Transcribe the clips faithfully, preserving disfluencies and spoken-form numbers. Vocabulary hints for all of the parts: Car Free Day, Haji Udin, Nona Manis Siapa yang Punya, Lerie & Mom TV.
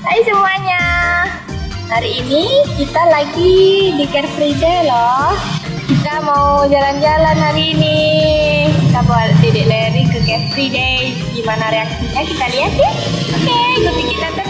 Hai semuanya, hari ini kita lagi di Car Free Day loh. Kita mau jalan-jalan hari ini. Kita bawa dedek Leri ke Car Free Day. Gimana reaksinya kita lihat ya. Oke, ikuti kita terus.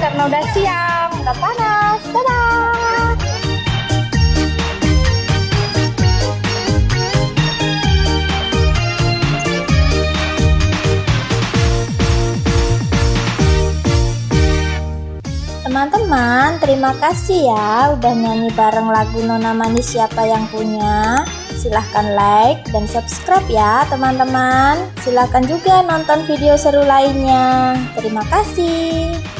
Karena udah siang, udah panas, dadah! Teman-teman, terima kasih ya udah nyanyi bareng lagu Nona Manis Siapa Yang Punya. Silahkan like dan subscribe ya teman-teman. Silahkan juga nonton video seru lainnya. Terima kasih.